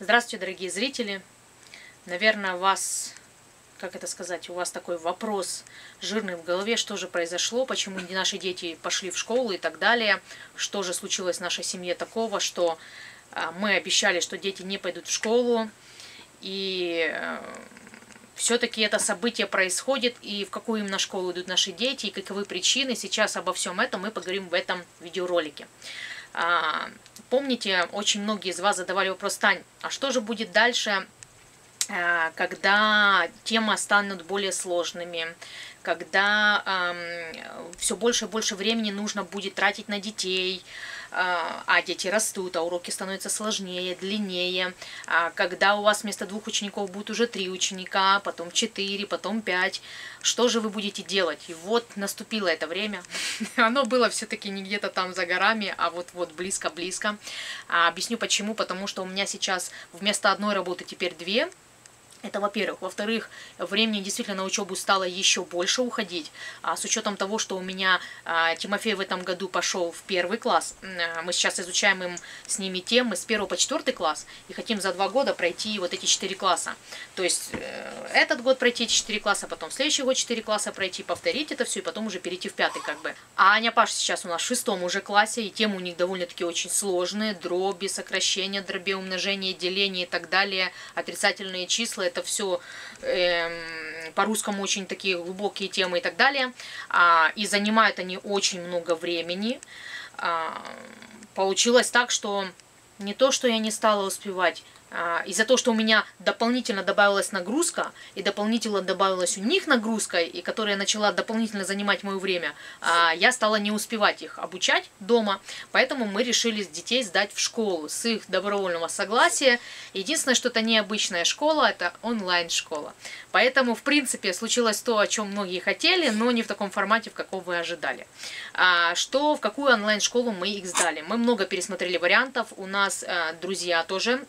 Здравствуйте, дорогие зрители. Наверное, у вас такой вопрос жирный в голове, что же произошло, почему наши дети пошли в школу и так далее, что же случилось в нашей семье такого, что мы обещали, что дети не пойдут в школу, и все-таки это событие происходит, и в какую именно школу идут наши дети, и каковы причины. Сейчас обо всем этом мы поговорим в этом видеоролике. Помните, очень многие из вас задавали вопрос: Тань, а что же будет дальше, когда темы станут более сложными, когда все больше и больше времени нужно будет тратить на детей, а дети растут, а уроки становятся сложнее, длиннее, когда у вас вместо 2 учеников будет уже 3 ученика, потом 4, потом 5, что же вы будете делать? И вот наступило это время, оно было все-таки не где-то там за горами, а вот-вот близко-близко. Объясню почему, потому что у меня сейчас вместо одной работы теперь 2. Это во-первых. Во-вторых, времени действительно на учебу стало еще больше уходить. С учетом того, что у меня Тимофей в этом году пошел в 1 класс, мы сейчас изучаем с ними темы с 1 по 4 класс и хотим за 2 года пройти вот эти 4 класса. То есть этот год пройти 4 класса, потом следующий год 4 класса пройти, повторить это все и потом уже перейти в 5 как бы. А Аня, Паша сейчас у нас в 6 уже классе, и темы у них довольно-таки очень сложные. Дроби, сокращения, дроби, умножение, деление и так далее, отрицательные числа. Это все по-русскому очень такие глубокие темы и так далее. И занимают они очень много времени. Получилось так, что не то, что я не стала успевать, из-за того, что у меня дополнительно добавилась нагрузка, и дополнительно добавилась у них нагрузка, и которая начала дополнительно занимать мое время, я стала не успевать их обучать дома, поэтому мы решили детей сдать в школу с их добровольного согласия. Единственное, что это необычная школа, это онлайн-школа. Поэтому, в принципе, случилось то, о чем многие хотели, но не в таком формате, в каком вы ожидали. В какую онлайн-школу мы их сдали? Мы много пересмотрели вариантов, у нас друзья тоже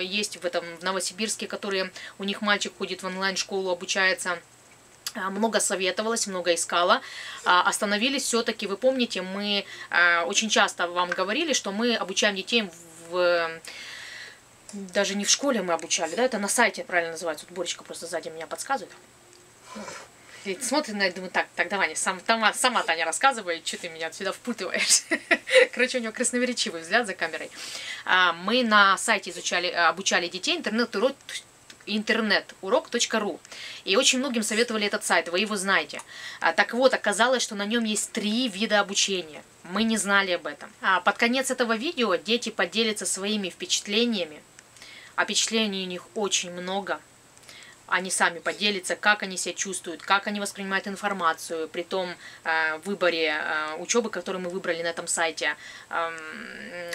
есть в Новосибирске, которые у них мальчик ходит в онлайн-школу, обучается. Много советовалась, много искала. Остановились все-таки, вы помните, мы очень часто вам говорили, что мы обучаем детей даже не в школе мы обучали, да, это на сайте правильно называется. Вот Боречка просто сзади меня подсказывает. Смотрит на это, думаю, так, давай, сама Таня рассказывай, что ты меня отсюда впутываешь. Короче, у него красноречивый взгляд за камерой. Мы на сайте обучали детей интернетурок.ру. И очень многим советовали этот сайт, вы его знаете. Так вот, оказалось, что на нем есть 3 вида обучения. Мы не знали об этом. Под конец этого видео дети поделятся своими впечатлениями. А впечатлений у них очень много. Они сами поделятся, как они себя чувствуют, как они воспринимают информацию при том выборе учебы, которую мы выбрали на этом сайте,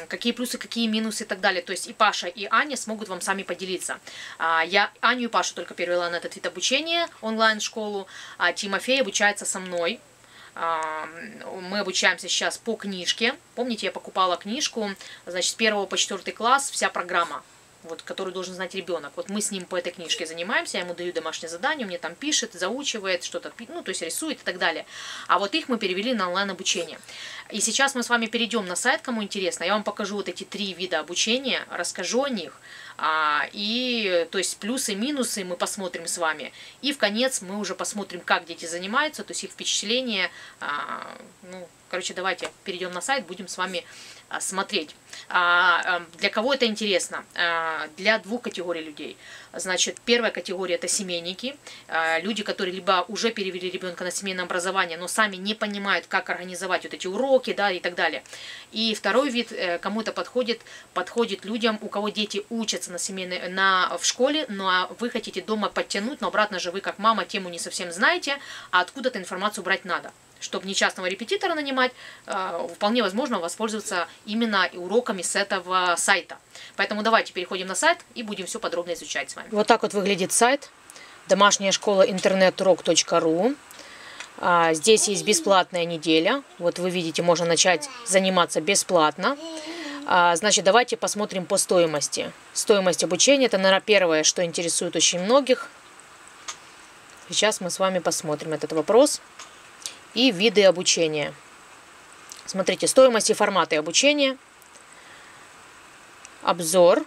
какие плюсы, какие минусы и так далее. То есть и Паша, и Аня смогут вам сами поделиться. Я Аню и Пашу только перевела на этот вид обучения, онлайн-школу, а Тимофей обучается со мной. Мы обучаемся сейчас по книжке. Помните, я покупала книжку, значит, с 1 по 4 класс вся программа, вот, который должен знать ребенок. Вот мы с ним по этой книжке занимаемся, я ему даю домашнее задание, он мне там пишет, заучивает, что-то, ну, то есть рисует и так далее. А вот их мы перевели на онлайн-обучение. И сейчас мы с вами перейдем на сайт, кому интересно, я вам покажу вот эти 3 вида обучения, расскажу о них, то есть плюсы, минусы мы посмотрим с вами. И в конец мы уже посмотрим, как дети занимаются, то есть их впечатления. Короче, давайте перейдем на сайт, будем с вами смотреть. Для кого это интересно? Для 2 категорий людей. Значит, первая категория – это семейники. Люди, которые либо уже перевели ребенка на семейное образование, но сами не понимают, как организовать вот эти уроки, да, и так далее. И второй вид, кому-то подходит людям, у кого дети учатся в школе, но вы хотите дома подтянуть, но обратно же вы, как мама, тему не совсем знаете, а откуда-то информацию брать надо. Чтобы не частного репетитора нанимать, вполне возможно воспользоваться именно уроками с этого сайта. Поэтому давайте переходим на сайт и будем все подробно изучать с вами. Вот так вот выглядит сайт. Домашняя школа интернетурок.ру. Здесь есть бесплатная неделя. Вот вы видите, можно начать заниматься бесплатно. Значит, давайте посмотрим по стоимости. Стоимость обучения – это, наверное, первое, что интересует очень многих. Сейчас мы с вами посмотрим этот вопрос. И виды обучения. Смотрите, стоимость и форматы обучения. Обзор.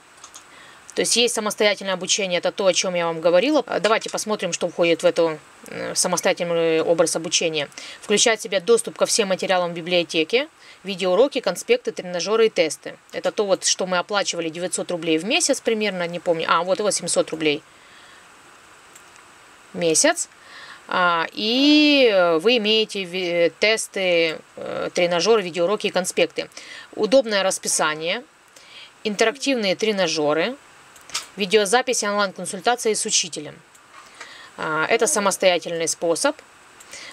То есть есть самостоятельное обучение, это то, о чем я вам говорила. Давайте посмотрим, что входит в эту самостоятельный образ обучения. Включает в себя доступ ко всем материалам библиотеки, видеоуроки, конспекты, тренажеры и тесты. Это то, вот, что мы оплачивали 900 рублей в месяц примерно, не помню. А, вот 800 рублей в месяц. И вы имеете тесты, тренажеры, видеоуроки и конспекты. Удобное расписание, интерактивные тренажеры, видеозаписи, онлайн-консультации с учителем. Это самостоятельный способ.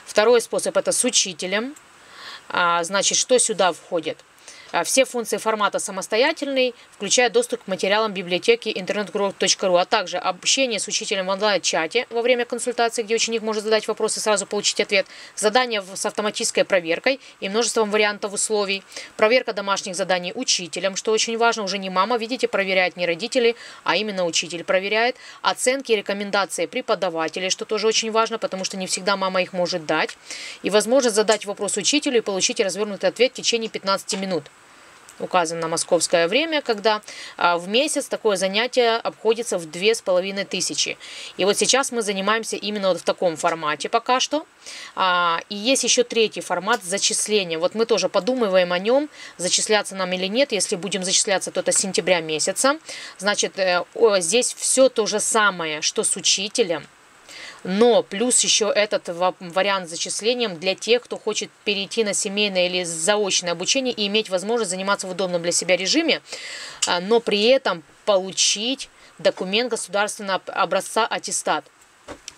Второй способ – это с учителем. Значит, что сюда входит? Все функции формата самостоятельный, включая доступ к материалам библиотеки интернетурок.ру, а также общение с учителем в онлайн-чате во время консультации, где ученик может задать вопрос и сразу получить ответ, задания с автоматической проверкой и множеством вариантов условий, проверка домашних заданий учителем, что очень важно, уже не мама, видите, проверяет, не родители, а именно учитель проверяет, оценки и рекомендации преподавателей, что тоже очень важно, потому что не всегда мама их может дать, и возможность задать вопрос учителю и получить развернутый ответ в течение 15 минут. Указано московское время, когда в месяц такое занятие обходится в 2500. И вот сейчас мы занимаемся именно вот в таком формате пока что. И есть еще третий формат зачисления. Вот мы тоже подумываем о нем, зачисляться нам или нет. Если будем зачисляться, то это с сентября месяца. Значит, здесь все то же самое, что с учителем. Но плюс еще этот вариант с зачислением для тех, кто хочет перейти на семейное или заочное обучение и иметь возможность заниматься в удобном для себя режиме, но при этом получить документ государственного образца аттестат.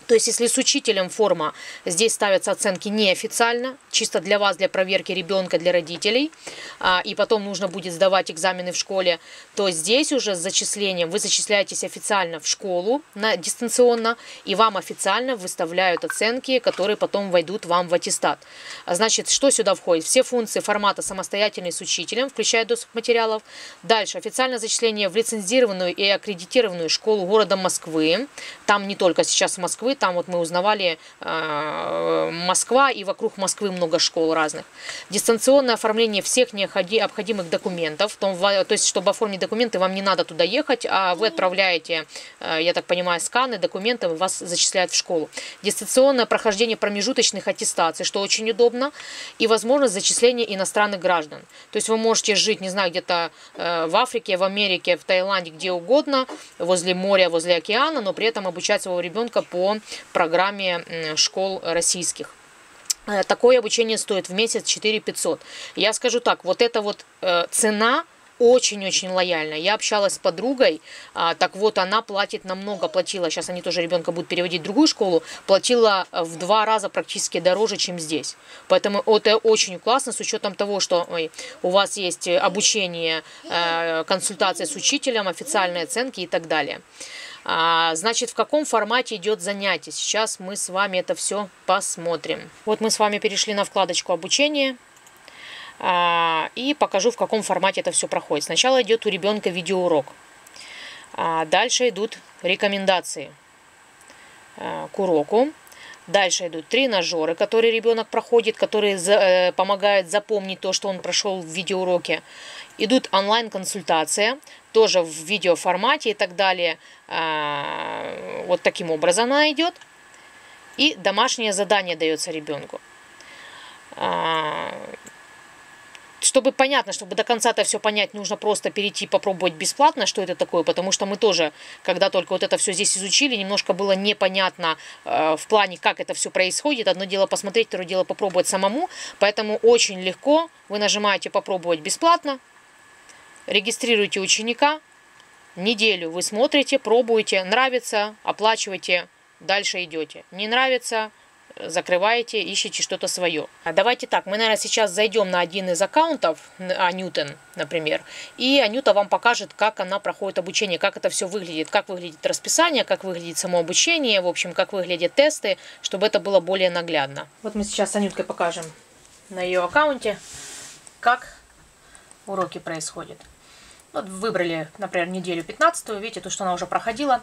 То есть, если с учителем форма, здесь ставятся оценки неофициально, чисто для вас, для проверки ребенка, для родителей, и потом нужно будет сдавать экзамены в школе, то здесь уже с зачислением вы зачисляетесь официально в школу, дистанционно, и вам официально выставляют оценки, которые потом войдут вам в аттестат. Значит, что сюда входит? Все функции формата самостоятельный с учителем, включая доступ материалов. Дальше, официальное зачисление в лицензированную и аккредитированную школу города Москвы, там не только сейчас Москвы, там вот мы узнавали Москва, и вокруг Москвы много школ разных. Дистанционное оформление всех необходимых документов. То есть, чтобы оформить документы, вам не надо туда ехать, а вы отправляете, я так понимаю, сканы, документы, вас зачисляют в школу. Дистанционное прохождение промежуточных аттестаций, что очень удобно. И возможность зачисления иностранных граждан. То есть, вы можете жить, не знаю, где-то в Африке, в Америке, в Таиланде, где угодно, возле моря, возле океана, но при этом обучать своего ребенка по программе школ российских. Такое обучение стоит в месяц 4500. Я скажу так, вот эта вот цена очень-очень лояльна. Я общалась с подругой, так вот она платит намного, платила, сейчас они тоже ребенка будут переводить в другую школу, платила в 2 раза практически дороже, чем здесь. Поэтому это очень классно с учетом того, что у вас есть обучение, консультация с учителем, официальные оценки и так далее. Значит, в каком формате идет занятие? Сейчас мы с вами это все посмотрим. Вот мы с вами перешли на вкладочку «Обучение». И покажу, в каком формате это все проходит. Сначала идет у ребенка видеоурок. Дальше идут рекомендации к уроку. Дальше идут тренажеры, которые ребенок проходит, которые помогают запомнить то, что он прошел в видеоуроке. Идут онлайн-консультация, тоже в видеоформате и так далее. Вот таким образом она идет. И домашнее задание дается ребенку. Чтобы понятно, чтобы до конца это все понять, нужно просто перейти попробовать бесплатно, что это такое, потому что мы тоже, когда только вот это все здесь изучили, немножко было непонятно в плане, как это все происходит. Одно дело посмотреть, второе дело попробовать самому, поэтому очень легко вы нажимаете «Попробовать бесплатно», регистрируете ученика, неделю вы смотрите, пробуете, нравится, оплачиваете, дальше идете, не нравится – закрываете, ищете что-то свое. Давайте так, мы, наверное, сейчас зайдем на один из аккаунтов, Анютен, например, и Анюта вам покажет, как она проходит обучение, как это все выглядит, как выглядит расписание, как выглядит само обучение, в общем, как выглядят тесты, чтобы это было более наглядно. Вот мы сейчас с Анюткой покажем на ее аккаунте, как уроки происходят. Вот выбрали, например, неделю 15-ю, видите, то, что она уже проходила.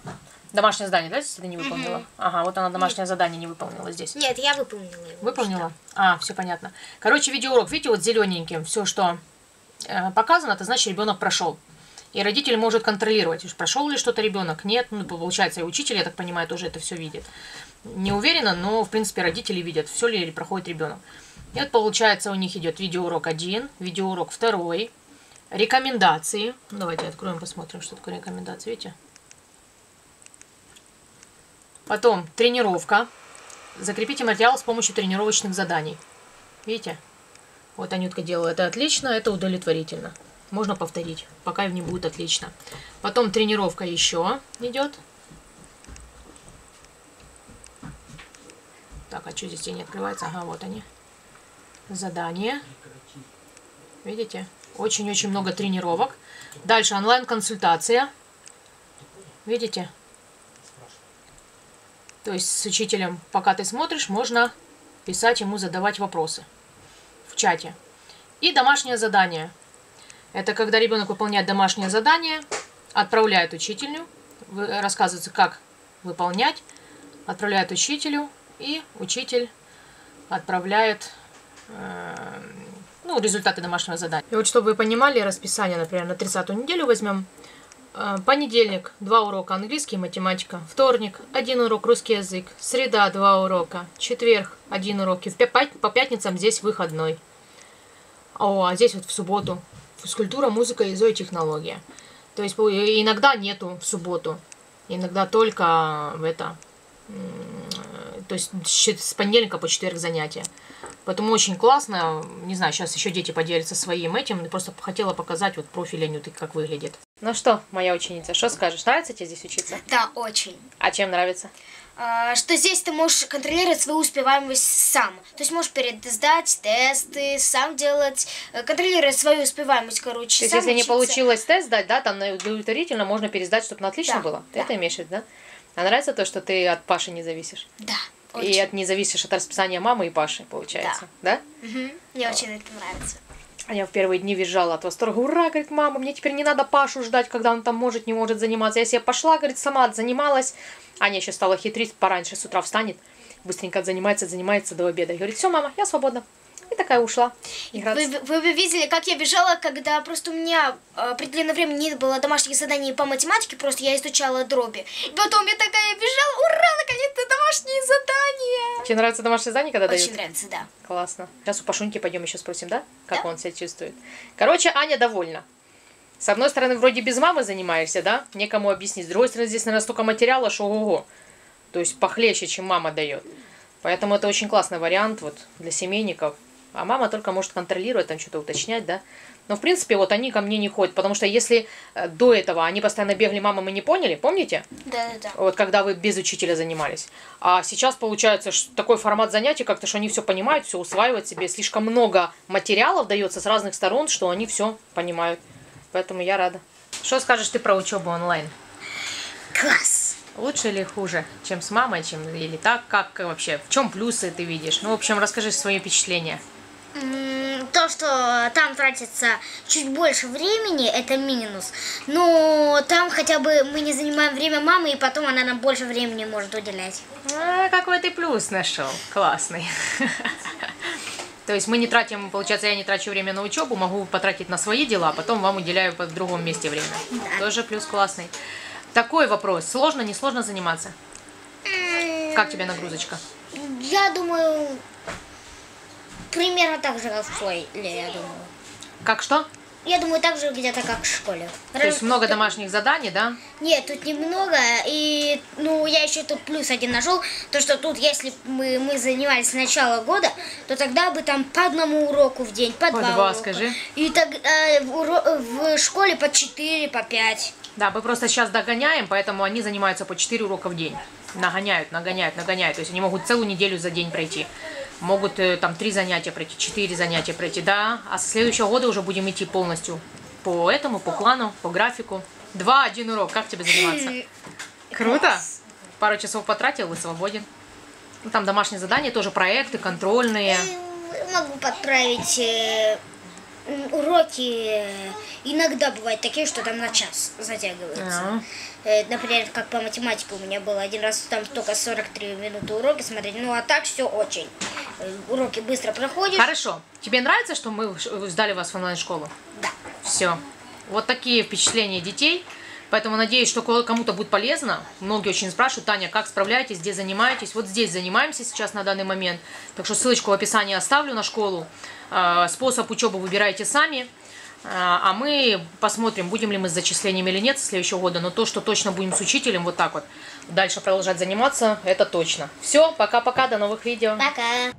Домашнее задание, да, здесь ты не выполнила? Угу. Ага, вот она домашнее задание не выполнила здесь. Нет, я выполнила его. Выполнила? А, все понятно. Короче, видеоурок, видите, вот зелененьким все, что показано, это значит, ребенок прошел. И родитель может контролировать, прошел ли что-то ребенок, нет. Ну, получается, и учитель, я так понимаю, тоже это все видит. Не уверена, но, в принципе, родители видят, все ли проходит ребенок. И вот, получается, у них идет видеоурок 1, видеоурок 2, рекомендации. Давайте откроем, посмотрим, что такое рекомендации, видите? Потом тренировка. Закрепите материал с помощью тренировочных заданий. Видите? Вот Анютка делала это отлично, это удовлетворительно. Можно повторить, пока не будет отлично. Потом тренировка еще идет. Так, а что здесь не открывается? Ага, вот они. Задание. Видите? Очень-очень много тренировок. Дальше онлайн-консультация. Видите? То есть с учителем, пока ты смотришь, можно писать ему, задавать вопросы в чате. И домашнее задание. Это когда ребенок выполняет домашнее задание, отправляет учителю, рассказывается, как выполнять, отправляет учителю, и учитель отправляет результаты домашнего задания. И вот, чтобы вы понимали расписание, например, на 30-ю неделю возьмем. Понедельник 2 урока английский и математика, вторник 1 урок русский язык, среда 2 урока, четверг 1 урок, и по пятницам здесь выходной. А здесь вот в субботу физкультура, музыка и зоотехнология. То есть иногда нету в субботу, иногда только то есть с понедельника по четверг занятия. Поэтому очень классно, не знаю, сейчас еще дети поделятся своим этим, просто хотела показать вот профиль Анюты, как выглядит. Ну что, моя ученица, что скажешь? Нравится тебе здесь учиться? Да, очень. А чем нравится? Что здесь ты можешь контролировать свою успеваемость сам. То есть можешь пересдать тесты, сам делать, контролировать свою успеваемость, короче. То есть если учиться. Не получилось тест сдать, да, там на удовлетворительно можно пересдать, чтобы на отлично было. Ты это имеешь в виду, да? А нравится то, что ты от Паши не зависишь? Да. Очень. И не зависишь от расписания мамы и Паши, получается, да? Угу. Мне очень это нравится. Я в первые дни визжала от восторга. Ура, говорит, мама, мне теперь не надо Пашу ждать, когда он там может, не может заниматься. Я себе пошла, говорит, сама занималась. Аня еще стала хитрить, пораньше с утра встанет, быстренько занимается до обеда. Говорит, все, мама, я свободна. И такая ушла. Вы бы видели, как я бежала, когда просто у меня определенное время не было домашних заданий по математике, просто я изучала дроби. И потом я такая бежала, ура, наконец-то домашние задания. Тебе нравятся домашние задания, когда дают? Очень нравится, да. Классно. Сейчас у Пашуньки пойдем еще спросим, да? Как он себя чувствует. Короче, Аня довольна. С одной стороны, вроде без мамы занимаешься, да? Некому объяснить. С другой стороны, здесь, наверное, столько материала, что ого-го. То есть похлеще, чем мама дает. Поэтому это очень классный вариант вот для семейников. А мама только может контролировать, там что-то уточнять, да. Но, в принципе, вот они ко мне не ходят. Потому что если до этого они постоянно бегали, мама, мы не поняли, помните? Да. Вот когда вы без учителя занимались. А сейчас получается что такой формат занятий, как-то, что они все понимают, все усваивают себе. Слишком много материалов дается с разных сторон, что они все понимают. Поэтому я рада. Что скажешь ты про учебу онлайн? Класс! Лучше или хуже, чем с мамой, чем или так? Как вообще? В чем плюсы ты видишь? Ну, в общем, расскажи свои впечатления. То, что там тратится чуть больше времени, это минус. Но там хотя бы мы не занимаем время мамы, и потом она нам больше времени может уделять. А, какой ты плюс нашел. Классный. То есть мы не тратим, получается, я не трачу время на учебу, могу потратить на свои дела, а потом вам уделяю в другом месте время. Тоже плюс классный. Такой вопрос. Сложно, несложно заниматься? Как тебе нагрузочка? Я думаю... Примерно так же, как в школе, я думаю. Как что? Я думаю, так же где-то, как в школе. То есть много домашних заданий, да? Нет, тут немного. И, я еще тут плюс один нашел. То, что тут, если бы мы занимались с начала года, то тогда бы там по одному уроку в день, по два урока. Скажи. И тогда в школе по 4, по 5. Да, мы просто сейчас догоняем, поэтому они занимаются по 4 урока в день. Нагоняют. То есть они могут целую неделю за день пройти. Могут там 3 занятия пройти, 4 занятия пройти, да. А со следующего года уже будем идти полностью по этому, по плану, по графику. 2-1 урок. Как тебе заниматься? Круто? Пару часов потратил и свободен. Ну, там домашние задания, тоже проекты, контрольные. Могу подправить уроки. Иногда бывают такие, что там на час затягивается. Например, как по математике у меня было один раз, там только 43 минуты уроки смотреть. Ну, а так все очень. Уроки быстро проходят. Хорошо. Тебе нравится, что мы сдали вас в онлайн-школу? Да. Все. Вот такие впечатления детей. Поэтому надеюсь, что кому-то будет полезно. Многие очень спрашивают: Таня, как справляетесь, где занимаетесь? Вот здесь занимаемся сейчас на данный момент. Так что ссылочку в описании оставлю на школу. Способ учебы выбирайте сами. А мы посмотрим, будем ли мы с зачислениями или нет с следующего года. Но то, что точно будем с учителем вот так вот дальше продолжать заниматься, это точно. Все, пока-пока, до новых видео. Пока.